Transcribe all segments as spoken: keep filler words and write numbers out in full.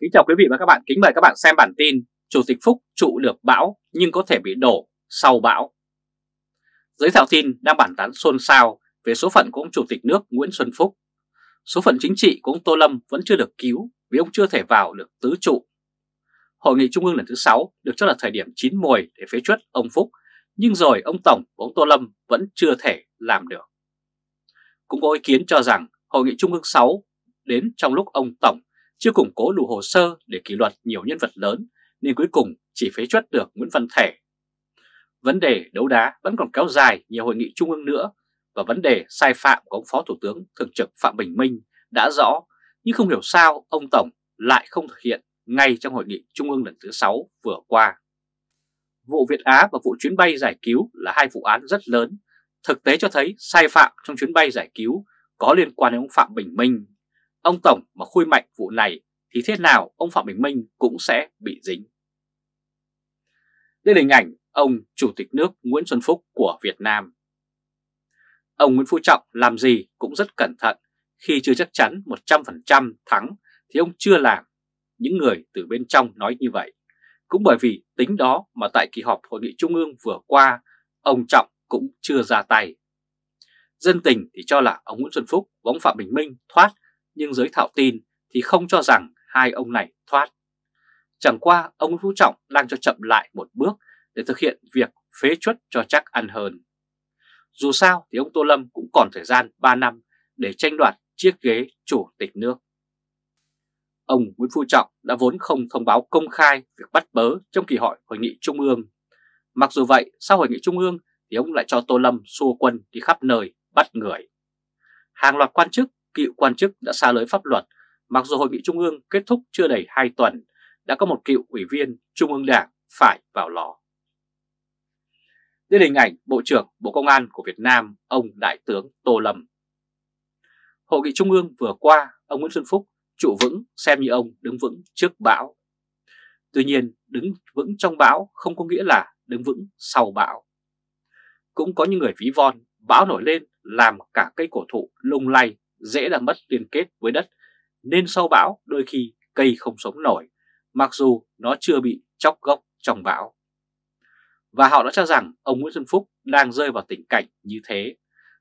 Kính chào quý vị và các bạn, kính mời các bạn xem bản tin Chủ tịch Phúc trụ được bão nhưng có thể bị đổ sau bão. Giới thảo tin đang bàn tán xôn xao về số phận của ông Chủ tịch nước Nguyễn Xuân Phúc. Số phận chính trị của ông Tô Lâm vẫn chưa được cứu vì ông chưa thể vào được tứ trụ. Hội nghị Trung ương lần thứ sáu được cho là thời điểm chín muồi để phế truất ông Phúc, nhưng rồi ông Tổng và ông Tô Lâm vẫn chưa thể làm được. Cũng có ý kiến cho rằng Hội nghị Trung ương sáu đến trong lúc ông Tổng chưa củng cố đủ hồ sơ để kỷ luật nhiều nhân vật lớn nên cuối cùng chỉ phế truất được Nguyễn Văn Thể. Vấn đề đấu đá vẫn còn kéo dài nhiều hội nghị trung ương nữa và vấn đề sai phạm của ông Phó Thủ tướng Thường trực Phạm Bình Minh đã rõ, nhưng không hiểu sao ông Tổng lại không thực hiện ngay trong hội nghị trung ương lần thứ sáu vừa qua. Vụ Việt Á và vụ chuyến bay giải cứu là hai vụ án rất lớn, thực tế cho thấy sai phạm trong chuyến bay giải cứu có liên quan đến ông Phạm Bình Minh. Ông Tổng mà khui mạnh vụ này thì thế nào ông Phạm Bình Minh cũng sẽ bị dính. Đây là hình ảnh ông Chủ tịch nước Nguyễn Xuân Phúc của Việt Nam. Ông Nguyễn Phú Trọng làm gì cũng rất cẩn thận, khi chưa chắc chắn một trăm phần trăm thắng thì ông chưa làm. Những người từ bên trong nói như vậy. Cũng bởi vì tính đó mà tại kỳ họp Hội nghị Trung ương vừa qua, ông Trọng cũng chưa ra tay. Dân tình thì cho là ông Nguyễn Xuân Phúc và ông Phạm Bình Minh thoát, nhưng giới thạo tin thì không cho rằng hai ông này thoát. Chẳng qua ông Nguyễn Phú Trọng đang cho chậm lại một bước để thực hiện việc phế truất cho chắc ăn hơn. Dù sao thì ông Tô Lâm cũng còn thời gian ba năm để tranh đoạt chiếc ghế chủ tịch nước. Ông Nguyễn Phú Trọng đã vốn không thông báo công khai việc bắt bớ trong kỳ họp Hội nghị Trung ương. Mặc dù vậy, sau Hội nghị Trung ương thì ông lại cho Tô Lâm xua quân đi khắp nơi bắt người. Hàng loạt quan chức, cựu quan chức đã xa lưới pháp luật, mặc dù Hội nghị Trung ương kết thúc chưa đầy hai tuần, đã có một cựu ủy viên Trung ương Đảng phải vào lò. Đây là hình ảnh Bộ trưởng Bộ Công an của Việt Nam, ông Đại tướng Tô Lâm. Hội nghị Trung ương vừa qua, ông Nguyễn Xuân Phúc trụ vững, xem như ông đứng vững trước bão. Tuy nhiên, đứng vững trong bão không có nghĩa là đứng vững sau bão. Cũng có những người ví von, bão nổi lên làm cả cây cổ thụ lung lay, dễ là mất liên kết với đất, nên sau bão đôi khi cây không sống nổi, mặc dù nó chưa bị chóc gốc trong bão. Và họ đã cho rằng ông Nguyễn Xuân Phúc đang rơi vào tình cảnh như thế.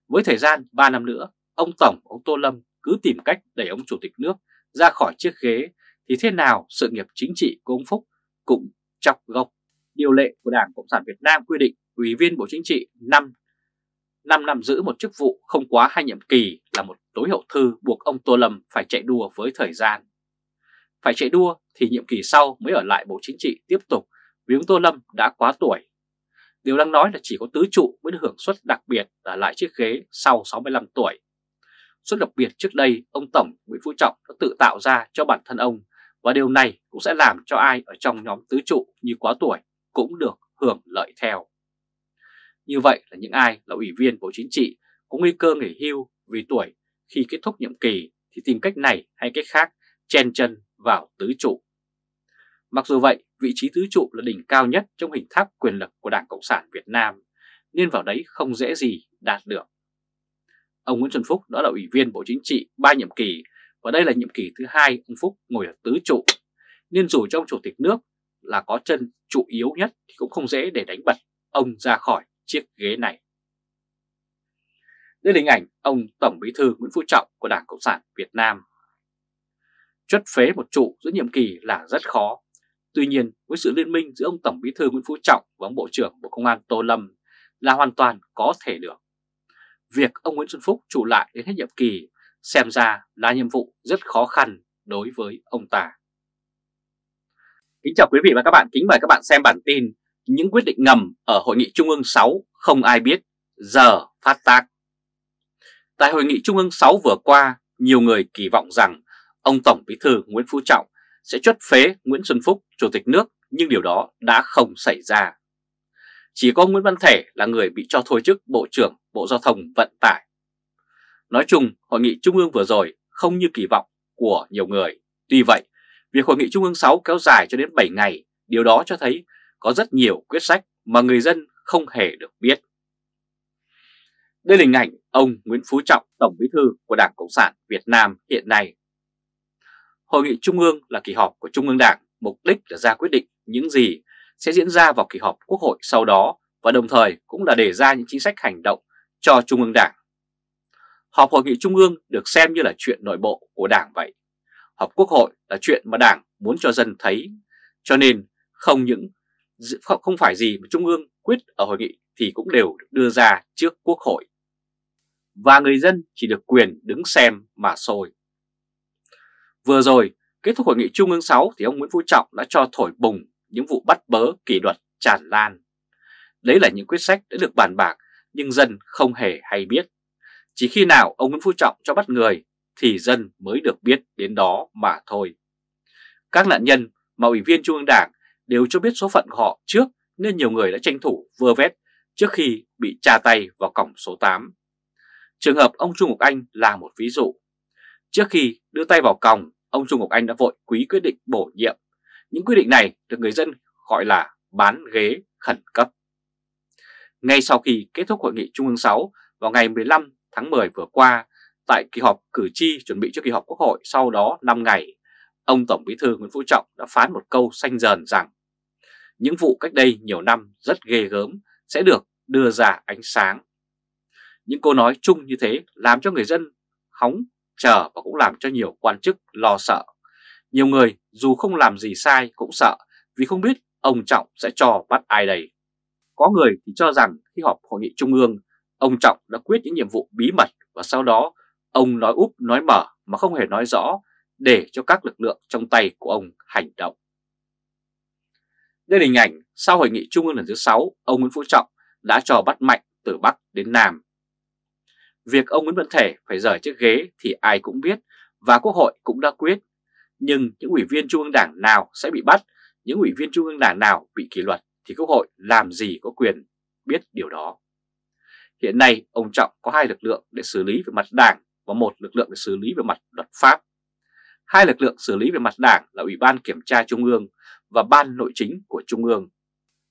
Với thời gian ba năm nữa, ông Tổng, ông Tô Lâm cứ tìm cách đẩy ông Chủ tịch nước ra khỏi chiếc ghế thì thế nào sự nghiệp chính trị của ông Phúc cũng chọc gốc. Điều lệ của Đảng Cộng sản Việt Nam quy định Ủy viên Bộ Chính trị năm năm giữ một chức vụ không quá hai nhiệm kỳ là một tối hậu thư buộc ông Tô Lâm phải chạy đua với thời gian. Phải chạy đua thì nhiệm kỳ sau mới ở lại Bộ Chính trị tiếp tục vì ông Tô Lâm đã quá tuổi. Điều đang nói là chỉ có tứ trụ mới được hưởng suất đặc biệt là lại chiếc ghế sau sáu mươi lăm tuổi. Suất đặc biệt trước đây, ông Tổng Nguyễn Phú Trọng đã tự tạo ra cho bản thân ông và điều này cũng sẽ làm cho ai ở trong nhóm tứ trụ như quá tuổi cũng được hưởng lợi theo. Như vậy là những ai là ủy viên Bộ Chính trị có nguy cơ nghỉ hưu vì tuổi khi kết thúc nhiệm kỳ thì tìm cách này hay cách khác chen chân vào tứ trụ. Mặc dù vậy, vị trí tứ trụ là đỉnh cao nhất trong hình tháp quyền lực của Đảng Cộng sản Việt Nam nên vào đấy không dễ gì đạt được. Ông Nguyễn Xuân Phúc đó là ủy viên Bộ Chính trị ba nhiệm kỳ và đây là nhiệm kỳ thứ hai ông Phúc ngồi ở tứ trụ. Nên dù trong Chủ tịch nước là có chân trụ yếu nhất thì cũng không dễ để đánh bật ông ra khỏi chiếc ghế này. Đây là hình ảnh ông Tổng Bí thư Nguyễn Phú Trọng của Đảng Cộng sản Việt Nam. Truất phế một trụ giữa nhiệm kỳ là rất khó. Tuy nhiên, với sự liên minh giữa ông Tổng Bí thư Nguyễn Phú Trọng và ông Bộ trưởng Bộ Công an Tô Lâm là hoàn toàn có thể được. Việc ông Nguyễn Xuân Phúc trụ lại đến hết nhiệm kỳ xem ra là nhiệm vụ rất khó khăn đối với ông ta. Kính chào quý vị và các bạn, kính mời các bạn xem bản tin những quyết định ngầm ở Hội nghị Trung ương sáu không ai biết, giờ phát tác. Tại Hội nghị Trung ương sáu vừa qua, nhiều người kỳ vọng rằng ông Tổng Bí thư Nguyễn Phú Trọng sẽ truất phế Nguyễn Xuân Phúc, Chủ tịch nước, nhưng điều đó đã không xảy ra. Chỉ có Nguyễn Văn Thể là người bị cho thôi chức Bộ trưởng Bộ Giao thông Vận tải. Nói chung, Hội nghị Trung ương vừa rồi không như kỳ vọng của nhiều người. Tuy vậy, việc Hội nghị Trung ương sáu kéo dài cho đến bảy ngày, điều đó cho thấy có rất nhiều quyết sách mà người dân không hề được biết. Đây là hình ảnh ông Nguyễn Phú Trọng, Tổng Bí thư của Đảng Cộng sản Việt Nam hiện nay. Hội nghị Trung ương là kỳ họp của Trung ương Đảng, mục đích là ra quyết định những gì sẽ diễn ra vào kỳ họp Quốc hội sau đó và đồng thời cũng là đề ra những chính sách hành động cho Trung ương Đảng. Họp Hội nghị Trung ương được xem như là chuyện nội bộ của Đảng vậy. Họp Quốc hội là chuyện mà Đảng muốn cho dân thấy, cho nên không những không phải gì mà Trung ương quyết ở hội nghị thì cũng đều được đưa ra trước Quốc hội. Và người dân chỉ được quyền đứng xem mà thôi. Vừa rồi, kết thúc Hội nghị Trung ương sáu thì ông Nguyễn Phú Trọng đã cho thổi bùng những vụ bắt bớ kỷ luật tràn lan. Đấy là những quyết sách đã được bàn bạc nhưng dân không hề hay biết. Chỉ khi nào ông Nguyễn Phú Trọng cho bắt người thì dân mới được biết đến đó mà thôi. Các nạn nhân mà ủy viên Trung ương Đảng đều cho biết số phận của họ trước nên nhiều người đã tranh thủ vơ vét trước khi bị tra tay vào cổng số tám. Trường hợp ông Trung Ngọc Anh là một ví dụ. Trước khi đưa tay vào còng, ông Trung Ngọc Anh đã vội ký quyết định bổ nhiệm. Những quyết định này được người dân gọi là bán ghế khẩn cấp. Ngay sau khi kết thúc Hội nghị Trung ương sáu vào ngày mười lăm tháng mười vừa qua, tại kỳ họp cử tri chuẩn bị cho kỳ họp Quốc hội sau đó năm ngày, ông Tổng Bí thư Nguyễn Phú Trọng đã phán một câu xanh dờn rằng những vụ cách đây nhiều năm rất ghê gớm sẽ được đưa ra ánh sáng. Những câu nói chung như thế làm cho người dân hóng chờ và cũng làm cho nhiều quan chức lo sợ. Nhiều người dù không làm gì sai cũng sợ vì không biết ông Trọng sẽ cho bắt ai đây. Có người thì cho rằng khi họp Hội nghị Trung ương, ông Trọng đã quyết những nhiệm vụ bí mật và sau đó ông nói úp nói mở mà không hề nói rõ để cho các lực lượng trong tay của ông hành động. Đây là hình ảnh sau Hội nghị Trung ương lần thứ sáu, ông Nguyễn Phú Trọng đã cho bắt mạnh từ Bắc đến Nam. Việc ông Nguyễn Văn Thể phải rời chiếc ghế thì ai cũng biết và Quốc hội cũng đã quyết. Nhưng những ủy viên Trung ương Đảng nào sẽ bị bắt, những ủy viên Trung ương Đảng nào bị kỷ luật thì Quốc hội làm gì có quyền biết điều đó. Hiện nay ông Trọng có hai lực lượng để xử lý về mặt Đảng và một lực lượng để xử lý về mặt luật pháp. Hai lực lượng xử lý về mặt Đảng là Ủy ban Kiểm tra Trung ương và Ban Nội chính của Trung ương.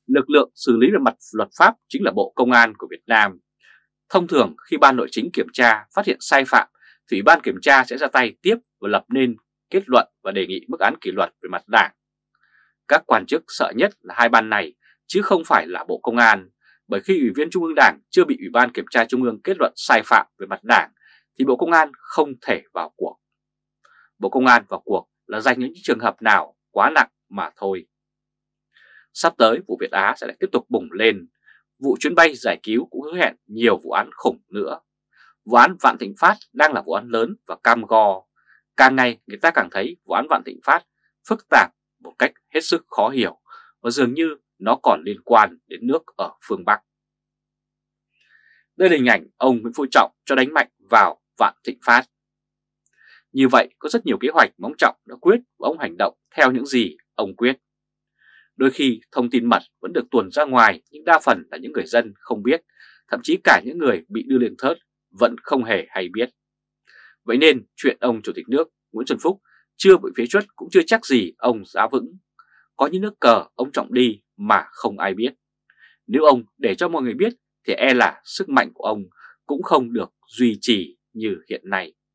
Lực lượng xử lý về mặt luật pháp chính là Bộ Công an của Việt Nam. Thông thường khi Ban Nội chính kiểm tra phát hiện sai phạm thì Ủy ban Kiểm tra sẽ ra tay tiếp và lập nên kết luận và đề nghị mức án kỷ luật về mặt Đảng. Các quan chức sợ nhất là hai ban này chứ không phải là Bộ Công an, bởi khi Ủy viên Trung ương Đảng chưa bị Ủy ban Kiểm tra Trung ương kết luận sai phạm về mặt Đảng thì Bộ Công an không thể vào cuộc. Bộ Công an vào cuộc là dành những trường hợp nào quá nặng mà thôi. Sắp tới vụ Việt Á sẽ lại tiếp tục bùng lên. Vụ chuyến bay giải cứu cũng hứa hẹn nhiều vụ án khủng nữa. Vụ án Vạn Thịnh Phát đang là vụ án lớn và cam go. Càng ngày người ta càng thấy vụ án Vạn Thịnh Phát phức tạp một cách hết sức khó hiểu và dường như nó còn liên quan đến nước ở phương Bắc. Đây là hình ảnh ông Nguyễn Phú Trọng cho đánh mạnh vào Vạn Thịnh Phát. Như vậy có rất nhiều kế hoạch mà ông Trọng đã quyết và ông hành động theo những gì ông quyết. Đôi khi thông tin mật vẫn được tuồn ra ngoài nhưng đa phần là những người dân không biết, thậm chí cả những người bị đưa lên thớt vẫn không hề hay biết. Vậy nên chuyện ông Chủ tịch nước Nguyễn Xuân Phúc chưa bị phế truất cũng chưa chắc gì ông giá vững. Có những nước cờ ông Trọng đi mà không ai biết. Nếu ông để cho mọi người biết thì e là sức mạnh của ông cũng không được duy trì như hiện nay.